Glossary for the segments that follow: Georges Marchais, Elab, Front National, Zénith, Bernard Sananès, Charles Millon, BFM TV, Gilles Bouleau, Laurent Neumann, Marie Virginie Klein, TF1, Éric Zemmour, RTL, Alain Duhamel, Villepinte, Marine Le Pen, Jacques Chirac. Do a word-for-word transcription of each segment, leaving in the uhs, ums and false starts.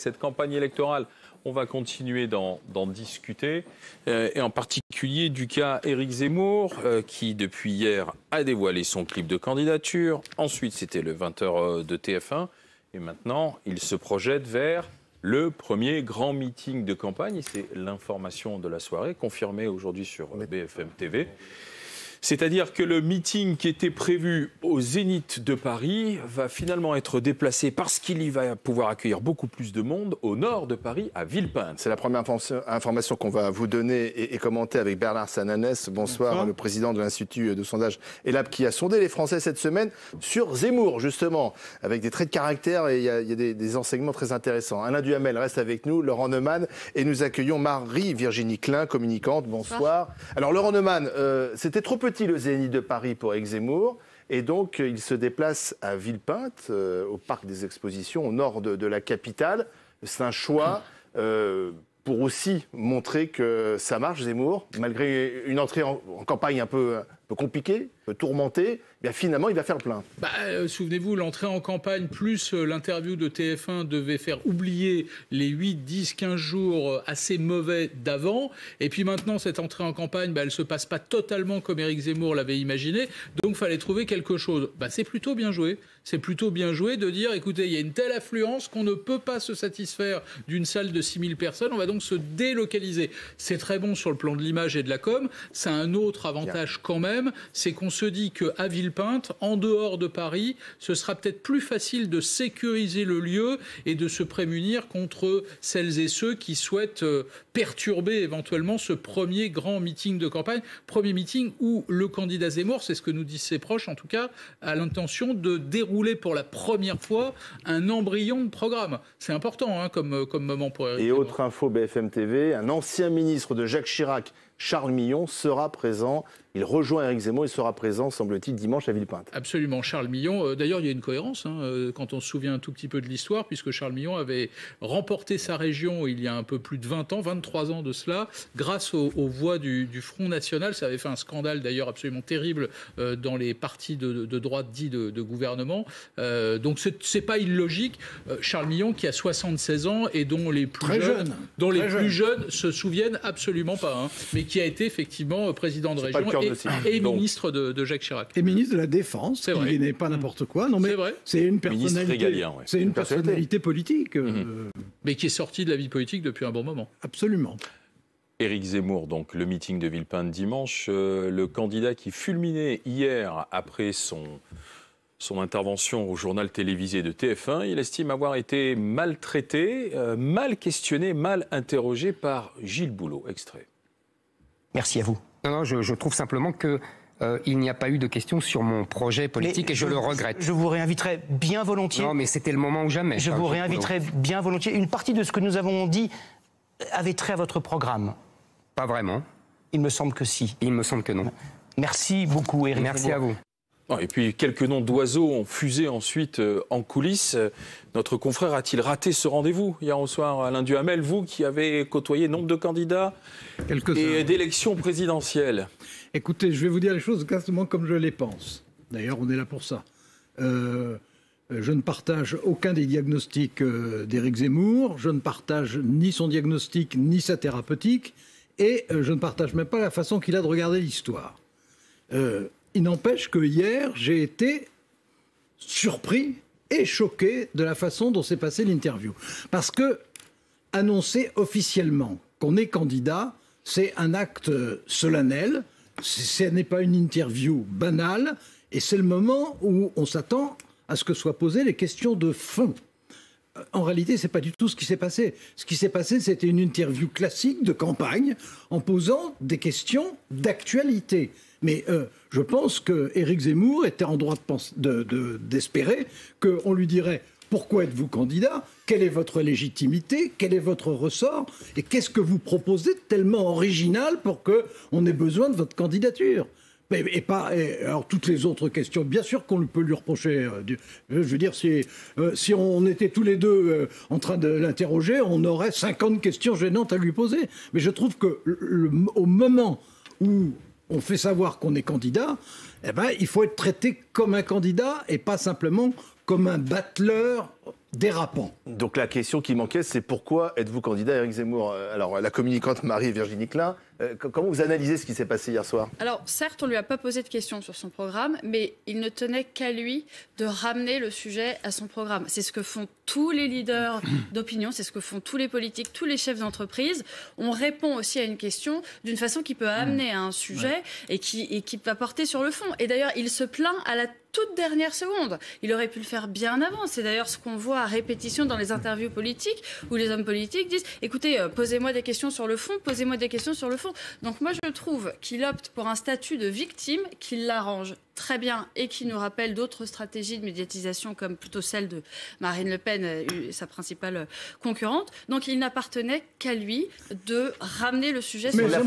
Cette campagne électorale, on va continuer d'en discuter, euh, et en particulier du cas Éric Zemmour, euh, qui depuis hier a dévoilé son clip de candidature. Ensuite, c'était le vingt heures de T F un, et maintenant, il se projette vers le premier grand meeting de campagne. C'est l'information de la soirée, confirmée aujourd'hui sur B F M T V. C'est-à-dire que le meeting qui était prévu au Zénith de Paris va finalement être déplacé parce qu'il y va pouvoir accueillir beaucoup plus de monde au nord de Paris, à Villepinte. C'est la première information qu'on va vous donner et, et commenter avec Bernard Sananès. Bonsoir, le président de l'Institut de sondage Elab qui a sondé les Français cette semaine sur Zemmour, justement, avec des traits de caractère et il y a, y a des, des enseignements très intéressants. Alain Duhamel reste avec nous, Laurent Neumann, et nous accueillons Marie Virginie Klein, communicante. Bonsoir. Alors Laurent Neumann, euh, c'était trop peu le Zénith de Paris pour Éric Zemmour, et donc il se déplace à Villepinte, euh, au parc des expositions, au nord de, de la capitale. C'est un choix euh, pour aussi montrer que ça marche, Zemmour, malgré une entrée en, en campagne un peu, un peu compliquée, un peu tourmentée. Bien finalement, il va faire le plein. Bah, euh, souvenez-vous, l'entrée en campagne plus euh, l'interview de T F un devait faire oublier les huit, dix, quinze jours euh, assez mauvais d'avant. Et puis maintenant, cette entrée en campagne, bah, elle ne se passe pas totalement comme Éric Zemmour l'avait imaginé. Donc, il fallait trouver quelque chose. Bah, c'est plutôt bien joué. C'est plutôt bien joué de dire, écoutez, il y a une telle affluence qu'on ne peut pas se satisfaire d'une salle de six mille personnes. On va donc se délocaliser. C'est très bon sur le plan de l'image et de la com. Ça a un autre avantage bien. Quand même, c'est qu'on se dit qu'à Villepinte, Villepinte, en dehors de Paris, ce sera peut-être plus facile de sécuriser le lieu et de se prémunir contre celles et ceux qui souhaitent euh, perturber éventuellement ce premier grand meeting de campagne, premier meeting où le candidat Zemmour, c'est ce que nous disent ses proches en tout cas, a l'intention de dérouler pour la première fois un embryon de programme. C'est important hein, comme, comme moment pour Éric Zemmour. Et autre info B F M T V, un ancien ministre de Jacques Chirac, Charles Millon, sera présent. Il rejoint Éric Zemmour, il sera présent, semble-t-il, dimanche à Villepinte. Absolument, Charles Millon. D'ailleurs, il y a une cohérence, hein, quand on se souvient un tout petit peu de l'histoire, puisque Charles Millon avait remporté sa région il y a un peu plus de vingt ans, vingt-trois ans de cela, grâce aux, aux voix du, du Front National. Ça avait fait un scandale, d'ailleurs, absolument terrible euh, dans les partis de, de droite dits de, de gouvernement. Euh, donc, c'est pas illogique. Euh, Charles Millon, qui a soixante-seize ans et dont les plus Très jeunes, jeune. dont les Très plus jeune. jeunes se souviennent absolument pas, hein, mais qui a été effectivement président de région et, et ministre de, de Jacques Chirac. Et ministre de la Défense, il n'est pas n'importe quoi. Non mais c'est une personnalité, régalien, ouais. une une personnalité politique. Mm-hmm. euh... Mais qui est sortie de la vie politique depuis un bon moment. Absolument. Éric Zemmour, donc le meeting de Villepinte dimanche, euh, le candidat qui fulminait hier après son... son intervention au journal télévisé de T F un, il estime avoir été maltraité, euh, mal questionné, mal interrogé par Gilles Bouleau. Extrait. Merci à vous. Non, non, je, je trouve simplement que euh, il n'y a pas eu de questions sur mon projet politique mais et je, je le regrette. Je vous réinviterai bien volontiers. Non, mais c'était le moment ou jamais. Je hein, vous réinviterai bien volontiers. Une partie de ce que nous avons dit avait trait à votre programme. Pas vraiment. Il me semble que si. Il me semble que non. Merci beaucoup, Éric. Merci Zemmour. à vous. Et puis, quelques noms d'oiseaux ont fusé ensuite euh, en coulisses. Notre confrère a-t-il raté ce rendez-vous hier au soir, Alain Duhamel, vous qui avez côtoyé nombre de candidats quelques et d'élections présidentielles? Écoutez, je vais vous dire les choses exactement comme je les pense. D'ailleurs, on est là pour ça. Euh, je ne partage aucun des diagnostics euh, d'Éric Zemmour. Je ne partage ni son diagnostic, ni sa thérapeutique. Et euh, je ne partage même pas la façon qu'il a de regarder l'histoire. Euh, Il n'empêche que hier, j'ai été surpris et choqué de la façon dont s'est passée l'interview. Parce que annoncer officiellement qu'on est candidat, c'est un acte solennel, ce n'est pas une interview banale, et c'est le moment où on s'attend à ce que soient posées les questions de fond. En réalité, ce n'est pas du tout ce qui s'est passé. Ce qui s'est passé, c'était une interview classique de campagne en posant des questions d'actualité. Mais euh, je pense que Éric Zemmour était en droit de de, d'espérer qu'on lui dirait « Pourquoi êtes-vous candidat ? Quelle est votre légitimité ? Quel est votre ressort ? Et qu'est-ce que vous proposez de tellement original pour qu'on ait besoin de votre candidature ?» Et pas, et alors toutes les autres questions, bien sûr qu'on peut lui reprocher. Euh, du, je veux dire, si, euh, si on était tous les deux euh, en train de l'interroger, on aurait cinquante questions gênantes à lui poser. Mais je trouve que le, le, au moment où on fait savoir qu'on est candidat, eh ben, il faut être traité comme un candidat et pas simplement comme un battleur dérapant. Donc la question qui manquait, c'est pourquoi êtes-vous candidat à Éric Zemmour? Alors la communicante Marie Virginie Klein, euh, comment vous analysez ce qui s'est passé hier soir? Alors certes, on ne lui a pas posé de questions sur son programme, mais il ne tenait qu'à lui de ramener le sujet à son programme. C'est ce que font tous les leaders d'opinion, c'est ce que font tous les politiques, tous les chefs d'entreprise. On répond aussi à une question d'une façon qui peut amener à un sujet ouais. et, qui, et qui va porter sur le fond. Et d'ailleurs, il se plaint à la toute dernière seconde. Il aurait pu le faire bien avant. C'est d'ailleurs ce qu'on voit à répétition dans les interviews politiques où les hommes politiques disent « Écoutez, posez-moi des questions sur le fond, posez-moi des questions sur le fond. » Donc moi, je trouve qu'il opte pour un statut de victime qui l'arrange très bien et qui nous rappelle d'autres stratégies de médiatisation comme plutôt celle de Marine Le Pen, sa principale concurrente. Donc il n'appartenait qu'à lui de ramener le sujet sur le fond.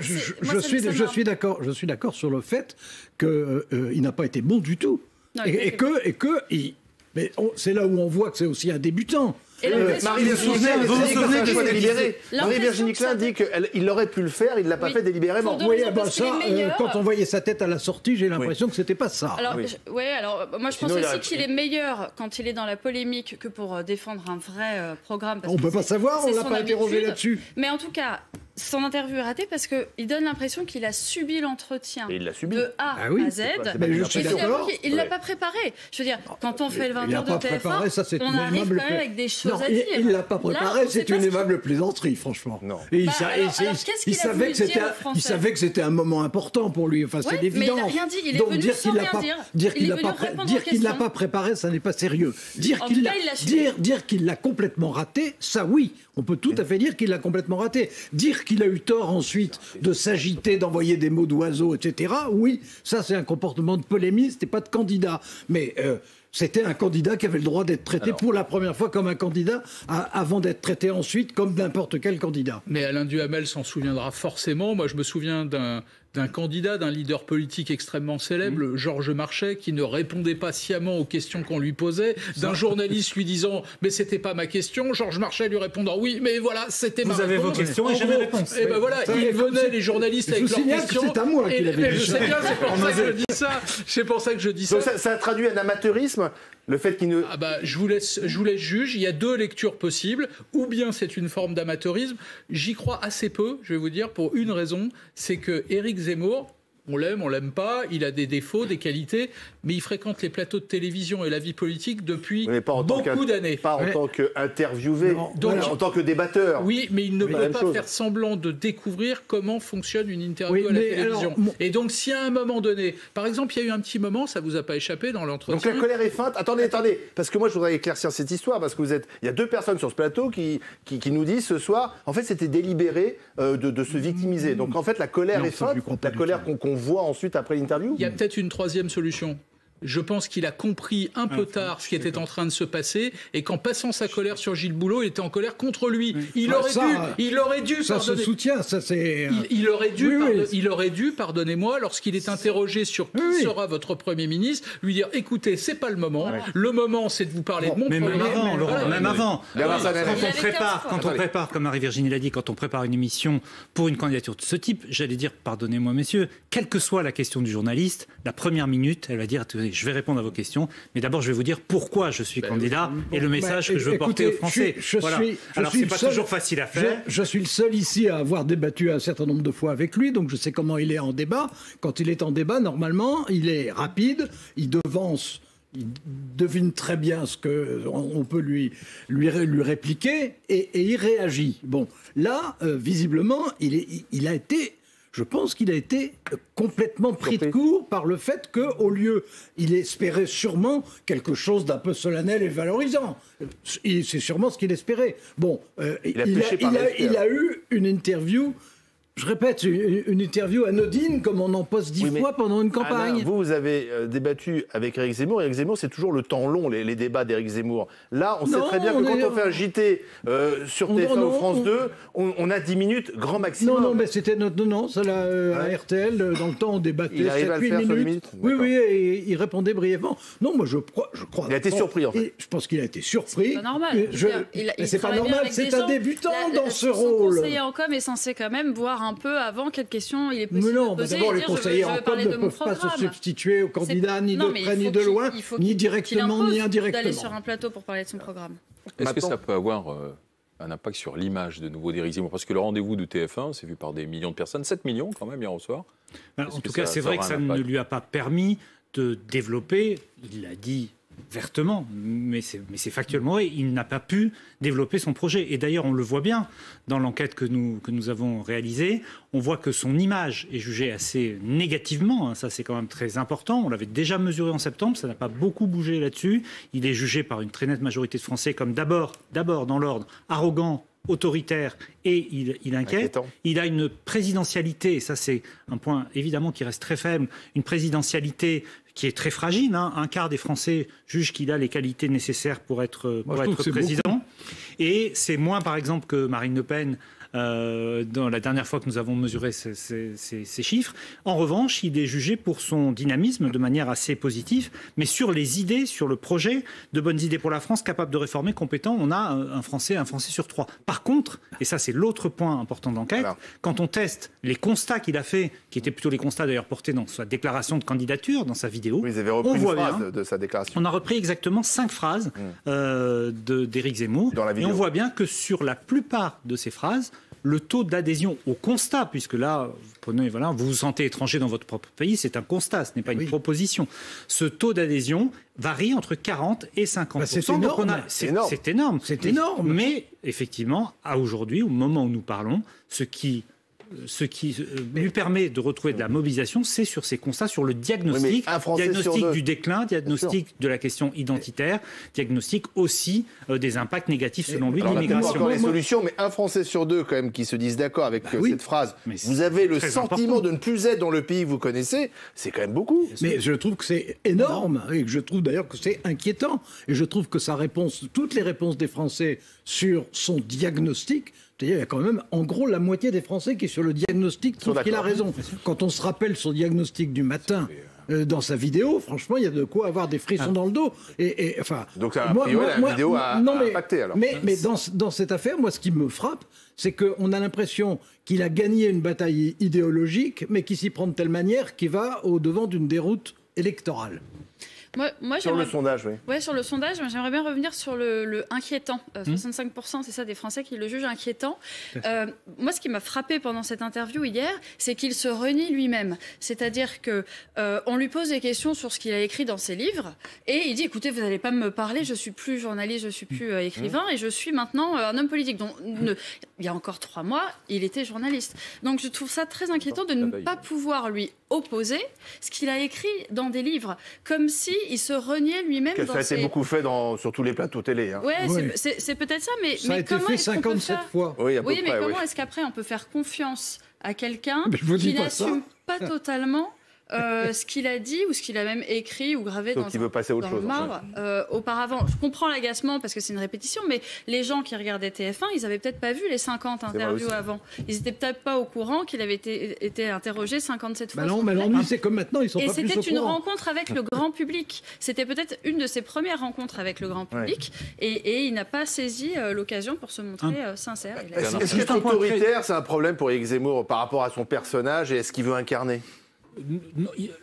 Je suis d'accord sur le fait qu'il euh, n'a pas été bon du tout. Non, et, et, que, et que... Et, mais c'est là où on voit que c'est aussi un débutant. Euh, Marie, vous vous souvenez du choix délibéré. Marie Virginie Klein dit qu'il aurait pu le faire, il ne l'a pas oui. fait délibérément. Oui, ah ben ça, euh, quand on voyait sa tête à la sortie, j'ai l'impression oui. que ce n'était pas ça. Alors, oui. Je, ouais, alors moi je Sinon, pense aussi qu'il est meilleur quand il est dans la polémique que pour euh, défendre un vrai euh, programme. Parce on ne peut pas savoir, on ne l'a pas interrogé là-dessus. Mais en tout cas, son interview est ratée parce qu'il donne l'impression qu'il a subi l'entretien de A à Z. Il ne l'a pas préparé. Je veux dire, quand on fait le vingt heures de T F un, on arrive quand même avec des choses. Non, il ne l'a pas préparé, c'est une aimable plaisanterie, franchement. Non. Et il, bah, sa alors, alors, il, il savait que c'était un, un moment important pour lui, enfin, ouais, c'est évident. Mais il n'a rien dit, il est donc, venu sans rien pas, dire. Dire qu'il ne l'a pas préparé, ça n'est pas sérieux. Dire qu'il l'a dire, dire qu'il l'a complètement raté, ça oui, on peut tout à fait dire qu'il l'a complètement raté. Dire qu'il a eu tort ensuite de s'agiter, d'envoyer des mots d'oiseaux, et cetera, oui, ça c'est un comportement de polémiste et pas de candidat. Mais... Euh, c'était un candidat qui avait le droit d'être traité alors, pour la première fois comme un candidat à, avant d'être traité ensuite comme n'importe quel candidat. Mais Alain Duhamel s'en souviendra forcément. Moi, je me souviens d'un... d'un candidat, d'un leader politique extrêmement célèbre, mmh. Georges Marchais, qui ne répondait pas sciemment aux questions qu'on lui posait, d'un journaliste lui disant « mais c'était pas ma question », Georges Marchais lui répondant « oui, mais voilà, c'était ma réponse ». Vous avez vos questions et j'ai mes réponses. Et ben voilà, ils venaient les journalistes avec leurs questions. C'est à moi qu'il avait dit ça. Je sais bien, c'est pour ça que je dis ça. C'est pour ça que je dis ça. Donc ça, ça a traduit un amateurisme, le fait qu'il ne... Ah bah, je vous laisse, je vous laisse juge. Il y a deux lectures possibles. Ou bien c'est une forme d'amateurisme. J'y crois assez peu, je vais vous dire, pour une raison, c'est que Éric Zemmour, on l'aime, on l'aime pas, il a des défauts, des qualités, mais il fréquente les plateaux de télévision et la vie politique depuis beaucoup d'années. Pas en tant qu'interviewé, ouais. en tant que débatteur. Oui, mais il ne oui, peut pas chose. faire semblant de découvrir comment fonctionne une interview oui, à la télévision. Alors, et donc, si à un moment donné, par exemple, il y a eu un petit moment, ça vous a pas échappé dans l'entretien. Donc la colère est feinte. Attendez, attendez, parce que moi, je voudrais éclaircir cette histoire, parce que vous êtes, il y a deux personnes sur ce plateau qui, qui, qui nous disent ce soir, en fait, c'était délibéré euh, de, de se victimiser. Donc en fait, la colère non, est feinte, la colère qu'on qu'on voit ensuite après l'interview. Il y a peut-être une troisième solution. Je pense qu'il a compris un peu tard ce qui était en train de se passer et qu'en passant sa colère sur Gilles Bouleau, il était en colère contre lui. Il aurait dû, il aurait dû pardonner. Ça se soutient, ça c'est... Il aurait dû, il aurait dû, pardonnez-moi, lorsqu'il est interrogé sur qui sera votre Premier ministre, lui dire, écoutez, c'est pas le moment. Le moment, c'est de vous parler de mon Premier ministre. Mais même avant, Laurent, même avant. Quand on prépare, quand on prépare, comme Marie-Virginie l'a dit, quand on prépare une émission pour une candidature de ce type, j'allais dire, pardonnez-moi, messieurs, quelle que soit la question du journaliste, la première minute, elle va dire... Je vais répondre à vos questions, mais d'abord je vais vous dire pourquoi je suis ben, candidat et le message ben, que je veux écoutez, porter aux Français. Je, je voilà. suis, je Alors c'est pas seul, toujours facile à faire. Je, je suis le seul ici à avoir débattu un certain nombre de fois avec lui, donc je sais comment il est en débat. Quand il est en débat, normalement, il est rapide, il devance, il devine très bien ce qu'on peut lui, lui, lui répliquer et, et il réagit. Bon, là, euh, visiblement, il, est, il, il a été... Je pense qu'il a été complètement pris de court par le fait qu'au lieu, il espérait sûrement quelque chose d'un peu solennel et valorisant. C'est sûrement ce qu'il espérait. Bon, euh, il, a il, a, il, a, il a eu une interview... Je répète, une interview anodine comme on en poste dix oui, fois pendant une campagne. Alain, vous, vous avez débattu avec Éric Zemmour. Éric Zemmour, c'est toujours le temps long, les, les débats d'Éric Zemmour. Là, on non, sait très bien on que est... quand on fait un J T euh, sur T F un ou France on... deux, on, on a dix minutes, grand maximum. Non, non, mais c'était notre... Non, non, ça, là, euh, ouais. à R T L, dans le temps, on débattait sept huit minutes. Oui, oui, et il répondait brièvement. Non, moi, je, je crois... Il a été surpris, en fait. Je pense qu'il a été surpris. C'est pas normal. Je... C'est pas normal, c'est un débutant dans ce rôle. Son conseiller en com est censé quand même voir un un peu avant quelle question il est possible mais non, de poser. Mais non, d'abord les conseillers en com ne peuvent pas se substituer aux candidats ni non, de près ni de loin, ni directement ni indirectement. D'aller sur un plateau pour parler de son programme. Est-ce que ça peut avoir euh, un impact sur l'image de nouveau d'Éric Zemmour? Parce que le rendez-vous de T F un, c'est vu par des millions de personnes, sept millions quand même hier au soir. Ben, en tout cas, c'est vrai que ça ne lui a pas permis de développer, il l'a dit vertement, mais c'est factuellement vrai, il n'a pas pu développer son projet. Et d'ailleurs, on le voit bien dans l'enquête que nous, que nous avons réalisée, on voit que son image est jugée assez négativement, hein, ça c'est quand même très important, on l'avait déjà mesuré en septembre, ça n'a pas beaucoup bougé là-dessus, il est jugé par une très nette majorité de Français comme d'abord, d'abord dans l'ordre, arrogant, autoritaire et il, il inquiète. Inquiétant. Il a une présidentialité, et ça c'est un point évidemment qui reste très faible, une présidentialité qui est très fragile. Hein. Un quart des Français jugent qu'il a les qualités nécessaires pour être, pour Moi, être président. Beaucoup. Et c'est moins par exemple que Marine Le Pen euh, dans la dernière fois que nous avons mesuré ces, ces, ces, ces chiffres. En revanche, il est jugé pour son dynamisme de manière assez positive, mais sur les idées, sur le projet, de bonnes idées pour la France, capable de réformer, compétent, on a un Français, un Français sur trois. Par contre, et ça c'est l'autre point important d'enquête, quand on teste les constats qu'il a fait, qui étaient plutôt les constats d'ailleurs portés dans sa déclaration de candidature, dans sa vidéo, Oui, ils avaient repris on une voit phrase bien, de sa déclaration. On a repris exactement cinq phrases euh, d'Éric Zemmour. Dans la vidéo. Et on voit bien que sur la plupart de ces phrases, le taux d'adhésion au constat, puisque là, vous, prenez, voilà, vous vous sentez étranger dans votre propre pays, c'est un constat, ce n'est pas oui. une proposition. Ce taux d'adhésion varie entre quarante et cinquante pour cent. Bah, c'est énorme. C'est énorme. C'est énorme. énorme. Mais effectivement, à aujourd'hui, au moment où nous parlons, ce qui... Ce qui lui permet de retrouver de la mobilisation, c'est sur ces constats, sur le diagnostic, oui, diagnostic du déclin, diagnostic de la question identitaire, diagnostic aussi euh, des impacts négatifs selon lui de l'immigration. Les solutions, mais un Français sur deux quand même qui se disent d'accord avec bah oui, cette phrase. Vous avez le sentiment important. de ne plus être dans le pays que vous connaissez, c'est quand même beaucoup. Mais je trouve que c'est énorme et je trouve d'ailleurs que c'est inquiétant et je trouve que sa réponse, toutes les réponses des Français sur son diagnostic. C'est-à-dire, il y a quand même, en gros, la moitié des Français qui, sur le diagnostic, trouvent qu'il a raison. Quand on se rappelle son diagnostic du matin euh, dans sa vidéo, franchement, il y a de quoi avoir des frissons ah. dans le dos. Et, et, enfin, Donc, ça a moi, priori, moi, la moi, vidéo moi, a, non, mais, a impacté, alors. Mais, mais dans, dans cette affaire, moi, ce qui me frappe, c'est qu'on a l'impression qu'il a gagné une bataille idéologique, mais qu'il s'y prend de telle manière qu'il va au-devant d'une déroute électorale. Moi, moi, sur le sondage, oui. Ouais, sur le sondage, j'aimerais bien revenir sur le, le inquiétant. Euh, soixante-cinq pour cent, c'est ça, des Français qui le jugent inquiétant. Euh, moi, ce qui m'a frappé pendant cette interview hier, c'est qu'il se renie lui-même. C'est-à-dire que euh, on lui pose des questions sur ce qu'il a écrit dans ses livres, et il dit "Écoutez, vous n'allez pas me parler. Je suis plus journaliste, je suis plus euh, écrivain, et je suis maintenant euh, un homme politique." Donc, ne... il y a encore trois mois, il était journaliste. Donc, je trouve ça très inquiétant de ne pas pouvoir lui opposer ce qu'il a écrit dans des livres, comme si il se reniait lui-même. Ça a été ses... beaucoup fait dans, sur tous les plateaux télé. Hein. Ouais, oui, c'est peut-être ça, mais, ça mais a été comment fait cinquante-sept faire... fois. Oui, à peu oui mais près, comment oui. est-ce qu'après on peut faire confiance à quelqu'un qui n'assume pas totalement euh, ce qu'il a dit ou ce qu'il a même écrit ou gravé Sauf dans, un, veut passer autre dans chose, le marbre en fait. euh, auparavant. Je comprends l'agacement parce que c'est une répétition, mais les gens qui regardaient T F un, ils n'avaient peut-être pas vu les cinquante interviews avant. Ils n'étaient peut-être pas au courant qu'il avait été, été interrogé cinquante-sept fois. Bah non, mais non, lui, c'est comme maintenant, ils sont Et c'était une courant. rencontre avec le grand public. C'était peut-être une de ses premières rencontres avec le grand public ouais. et, et il n'a pas saisi euh, l'occasion pour se montrer euh, sincère. Est-ce est qu'être autoritaire, c'est un problème pour Éric Zemmour par rapport à son personnage et est-ce qu'il veut incarner?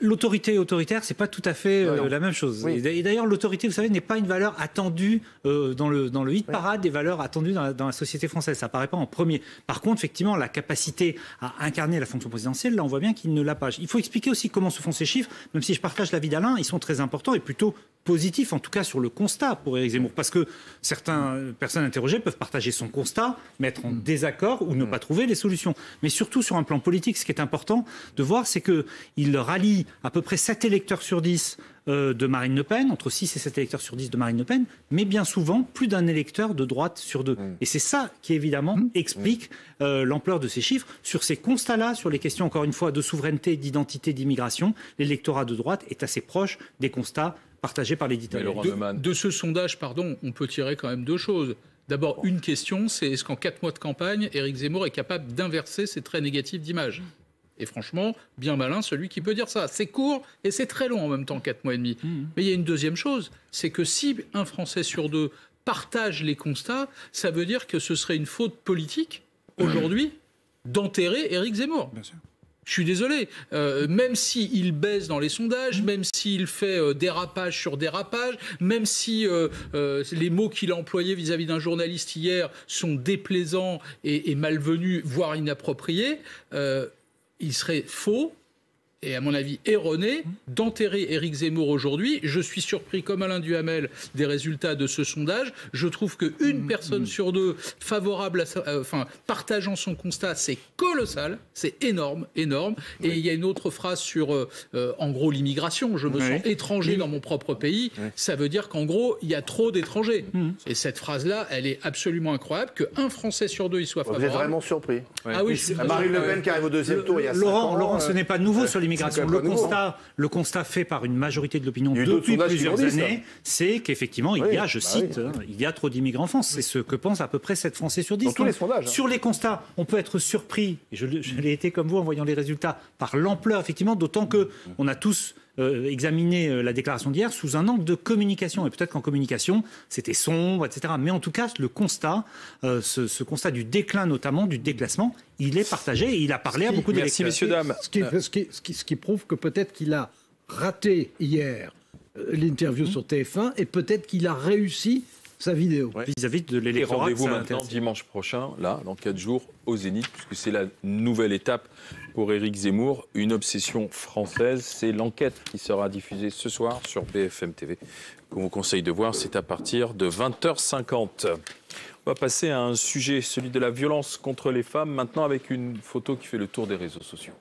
L'autorité autoritaire, c'est pas tout à fait euh, la même chose. Oui. Et d'ailleurs, l'autorité, vous savez, n'est pas une valeur attendue euh, dans le dans le hit parade oui. des valeurs attendues dans la, dans la société française. Ça apparaît pas en premier. Par contre, effectivement, la capacité à incarner la fonction présidentielle, là, on voit bien qu'il ne l'a pas. Il faut expliquer aussi comment se font ces chiffres. Même si je partage l'avis d'Alain, ils sont très importants et plutôt positifs, en tout cas sur le constat pour Éric Zemmour, parce que certaines personnes interrogées peuvent partager son constat, mais être en désaccord ou ne pas trouver les solutions. Mais surtout sur un plan politique, ce qui est important de voir, c'est que il rallie à peu près sept électeurs sur dix euh, de Marine Le Pen, entre six et sept électeurs sur dix de Marine Le Pen, mais bien souvent plus d'un électeur de droite sur deux. Mmh. Et c'est ça qui évidemment mmh. explique euh, l'ampleur de ces chiffres. Sur ces constats-là, sur les questions encore une fois de souveraineté, d'identité, d'immigration, l'électorat de droite est assez proche des constats partagés par l'éditeur. De, de ce sondage, pardon, on peut tirer quand même deux choses. D'abord, une question, c'est est-ce qu'en quatre mois de campagne, Éric Zemmour est capable d'inverser ces traits négatifs d'image ? Mmh. Et franchement, bien malin celui qui peut dire ça. C'est court et c'est très long en même temps, quatre mois et demi. Mmh. Mais il y a une deuxième chose, c'est que si un Français sur deux partage les constats, ça veut dire que ce serait une faute politique, aujourd'hui, d'enterrer Éric Zemmour. Bien sûr. Je suis désolé, euh, même s'il baisse dans les sondages, même s'il fait euh, dérapage sur dérapage, même si euh, euh, les mots qu'il a employés vis-à-vis d'un journaliste hier sont déplaisants et, et malvenus, voire inappropriés, euh, il serait faux et à mon avis erroné d'enterrer Éric Zemmour aujourd'hui. Je suis surpris, comme Alain Duhamel, des résultats de ce sondage. Je trouve qu'une mmh, personne mmh. sur deux favorable, à sa, euh, enfin, partageant son constat, c'est colossal, c'est énorme, énorme. Oui. Et il y a une autre phrase sur, euh, euh, en gros, l'immigration. Je me oui. sens étranger oui. dans mon propre pays. Oui. Ça veut dire qu'en gros, il y a trop d'étrangers. Mmh. Et cette phrase-là, elle est absolument incroyable, qu'un Français sur deux y soit favorable. Vous êtes vraiment surpris. Ouais. Ah oui, je suis Marine Le Pen qui arrive au deuxième le, tour il y a Laurent, cinq ans, Laurent, euh... ce n'est pas nouveau ouais. sur l'immigration. Le constat, le constat fait par une majorité de l'opinion depuis plusieurs années, c'est qu'effectivement, il y a, je cite, il y a trop d'immigrants en France. C'est ce que pensent à peu près sept Français sur dix. Dans tous les sondages. Sur les constats, on peut être surpris, et je l'ai été comme vous en voyant les résultats, par l'ampleur, effectivement, d'autant qu'on a tous Euh, examiner la déclaration d'hier sous un angle de communication. Et peut-être qu'en communication, c'était sombre, et cetera. Mais en tout cas, le constat, euh, ce, ce constat du déclin notamment, du déclassement, il est partagé et il a parlé qui, à beaucoup d'électeurs. Merci, messieurs, dames. Ce qui, ce qui, ce qui, ce qui prouve que peut-être qu'il a raté hier euh, l'interview mmh. sur T F un et peut-être qu'il a réussi sa vidéo. Vis-à-vis ouais. -vis de l'électorat. Rendez-vous maintenant dimanche prochain, là, dans quatre jours, au Zénith, puisque c'est la nouvelle étape pour Éric Zemmour. Une obsession française, c'est l'enquête qui sera diffusée ce soir sur B F M T V. Qu'on vous conseille de voir, c'est à partir de vingt heures cinquante. On va passer à un sujet, celui de la violence contre les femmes, maintenant avec une photo qui fait le tour des réseaux sociaux.